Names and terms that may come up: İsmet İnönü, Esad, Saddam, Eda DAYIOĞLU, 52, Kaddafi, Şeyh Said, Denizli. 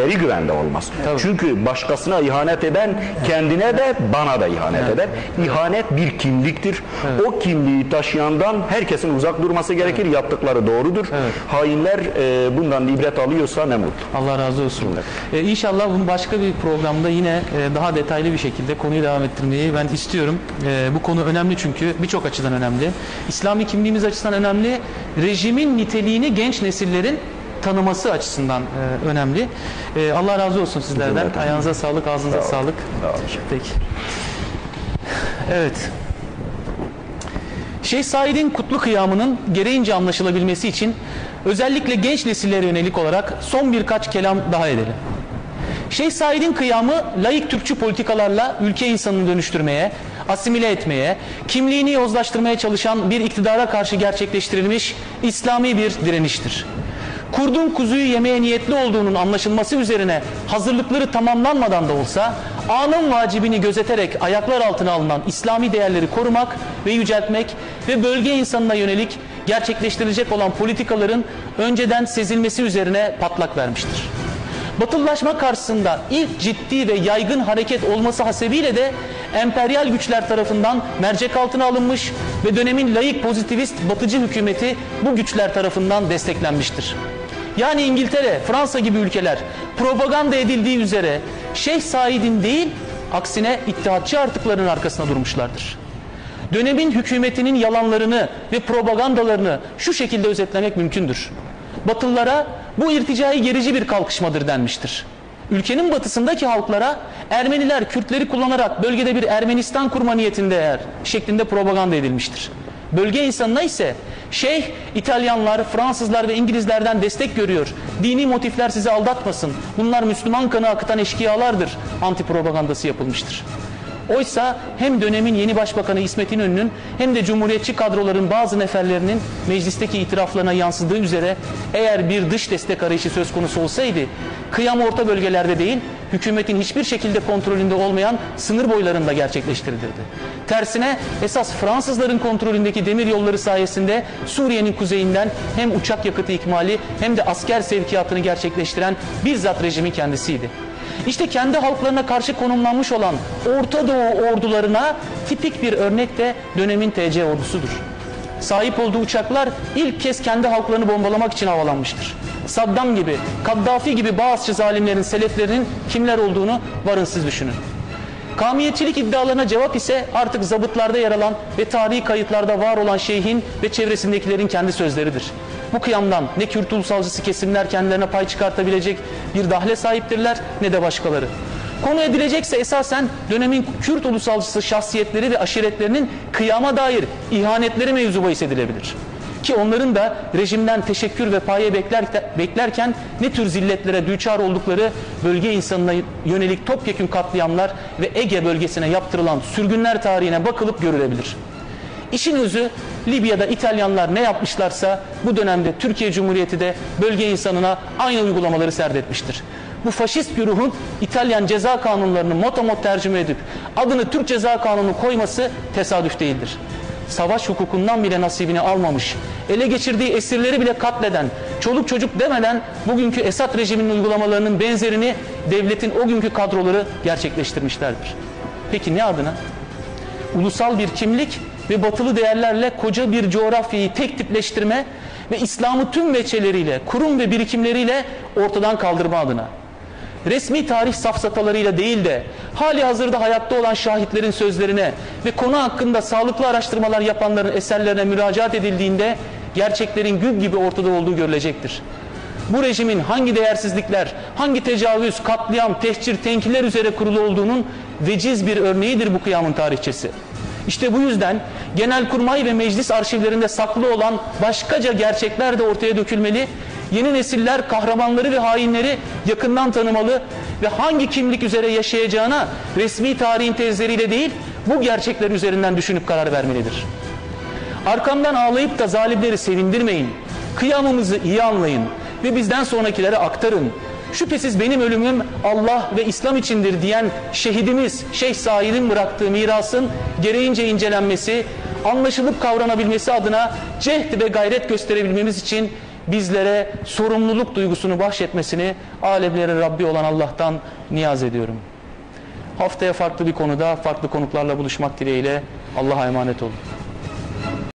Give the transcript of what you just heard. kendileri güvende olmaz. Tabii. Çünkü başkasına ihanet eden kendine de bana da ihanet eder. İhanet bir kimliktir. Evet. O kimliği taşıyandan herkesin uzak durması gerekir. Evet. Yaptıkları doğrudur. Evet. Hainler bundan ibret alıyorsa ne mutlu. Allah razı olsun. Evet. İnşallah bunu başka bir programda yine daha detaylı bir şekilde konuyu devam ettirmeyi ben istiyorum. Bu konu önemli çünkü birçok açıdan önemli. İslami kimliğimiz açısından önemli. Rejimin niteliğini genç nesillerin tanıması açısından önemli. Allah razı olsun sizlerden. Ayağınıza sağlık, ağzınıza sağlık. Peki. Evet. Şeyh Said'in kutlu kıyamının gereğince anlaşılabilmesi için özellikle genç nesillere yönelik olarak son birkaç kelam daha edelim. Şeyh Said'in kıyamı laik Türkçü politikalarla ülke insanını dönüştürmeye, asimile etmeye, kimliğini yozlaştırmaya çalışan bir iktidara karşı gerçekleştirilmiş İslami bir direniştir. Kurdun kuzuyu yemeye niyetli olduğunun anlaşılması üzerine hazırlıkları tamamlanmadan da olsa anın vacibini gözeterek ayaklar altına alınan İslami değerleri korumak ve yüceltmek ve bölge insanına yönelik gerçekleştirilecek olan politikaların önceden sezilmesi üzerine patlak vermiştir. Batılılaşma karşısında ilk ciddi ve yaygın hareket olması hasebiyle de emperyal güçler tarafından mercek altına alınmış ve dönemin laik pozitivist batıcı hükümeti bu güçler tarafından desteklenmiştir. Yani İngiltere, Fransa gibi ülkeler propaganda edildiği üzere Şeyh Said'in değil, aksine İttihatçı artıkların arkasına durmuşlardır. Dönemin hükümetinin yalanlarını ve propagandalarını şu şekilde özetlemek mümkündür. Batılılara bu irticai gerici bir kalkışmadır denmiştir. Ülkenin batısındaki halklara Ermeniler Kürtleri kullanarak bölgede bir Ermenistan kurma niyetinde şeklinde propaganda edilmiştir. Bölge insanına ise şeyh İtalyanlar, Fransızlar ve İngilizlerden destek görüyor. Dini motifler sizi aldatmasın. Bunlar Müslüman kanı akıtan eşkıyalardır. Antipropagandası yapılmıştır. Oysa hem dönemin yeni başbakanı İsmet İnönü'nün hem de cumhuriyetçi kadroların bazı neferlerinin meclisteki itiraflarına yansıdığı üzere eğer bir dış destek arayışı söz konusu olsaydı kıyam orta bölgelerde değil hükümetin hiçbir şekilde kontrolünde olmayan sınır boylarında gerçekleştirilirdi. Tersine esas Fransızların kontrolündeki demir yolları sayesinde Suriye'nin kuzeyinden hem uçak yakıtı ikmali hem de asker sevkiyatını gerçekleştiren bizzat rejimin kendisiydi. İşte kendi halklarına karşı konumlanmış olan Orta Doğu ordularına tipik bir örnek de dönemin TC ordusudur. Sahip olduğu uçaklar ilk kez kendi halklarını bombalamak için havalanmıştır. Saddam gibi, Kaddafi gibi Bağızçı zalimlerin, seleflerinin kimler olduğunu varın siz düşünün. Kamiyetçilik iddialarına cevap ise artık zabıtlarda yer alan ve tarihi kayıtlarda var olan şeyhin ve çevresindekilerin kendi sözleridir. Bu kıyamdan ne Kürt ulusalcısı kesimler kendilerine pay çıkartabilecek bir dahle sahiptirler ne de başkaları. Konu edilecekse esasen dönemin Kürt ulusalcısı şahsiyetleri ve aşiretlerinin kıyama dair ihanetleri mevzu bahis edilebilir. Ki onların da rejimden teşekkür ve paye beklerken ne tür zilletlere düçar oldukları bölge insanına yönelik topyekün katliamlar ve Ege bölgesine yaptırılan sürgünler tarihine bakılıp görülebilir. İşin özü Libya'da İtalyanlar ne yapmışlarsa bu dönemde Türkiye Cumhuriyeti de bölge insanına aynı uygulamaları serdetmiştir. Bu faşist güruhun İtalyan ceza kanunlarını motomot tercüme edip adını Türk Ceza Kanunu koyması tesadüf değildir. Savaş hukukundan bile nasibini almamış, ele geçirdiği esirleri bile katleden, çoluk çocuk demeden bugünkü Esad rejiminin uygulamalarının benzerini devletin o günkü kadroları gerçekleştirmişlerdir. Peki ne adına? Ulusal bir kimlik ve batılı değerlerle koca bir coğrafyayı tek tipleştirme ve İslam'ı tüm veçeleriyle, kurum ve birikimleriyle ortadan kaldırma adına. Resmi tarih safsatalarıyla değil de hali hazırda hayatta olan şahitlerin sözlerine ve konu hakkında sağlıklı araştırmalar yapanların eserlerine müracaat edildiğinde gerçeklerin gül gibi ortada olduğu görülecektir. Bu rejimin hangi değersizlikler, hangi tecavüz, katliam, tehcir, tenkiller üzere kurulu olduğunun veciz bir örneğidir bu kıyamın tarihçesi. İşte bu yüzden Genelkurmay ve meclis arşivlerinde saklı olan başkaca gerçekler de ortaya dökülmeli, yeni nesiller kahramanları ve hainleri yakından tanımalı ve hangi kimlik üzere yaşayacağına resmi tarihin tezleriyle değil bu gerçekler üzerinden düşünüp karar vermelidir. Arkamdan ağlayıp da zalimleri sevindirmeyin, kıyamımızı iyi anlayın ve bizden sonrakilere aktarın. Şüphesiz benim ölümüm Allah ve İslam içindir diyen şehidimiz Şeyh Said'in bıraktığı mirasın gereğince incelenmesi, anlaşılıp kavranabilmesi adına cehd ve gayret gösterebilmemiz için bizlere sorumluluk duygusunu bahşetmesini alemlerin Rabbi olan Allah'tan niyaz ediyorum. Haftaya farklı bir konuda farklı konuklarla buluşmak dileğiyle Allah'a emanet olun.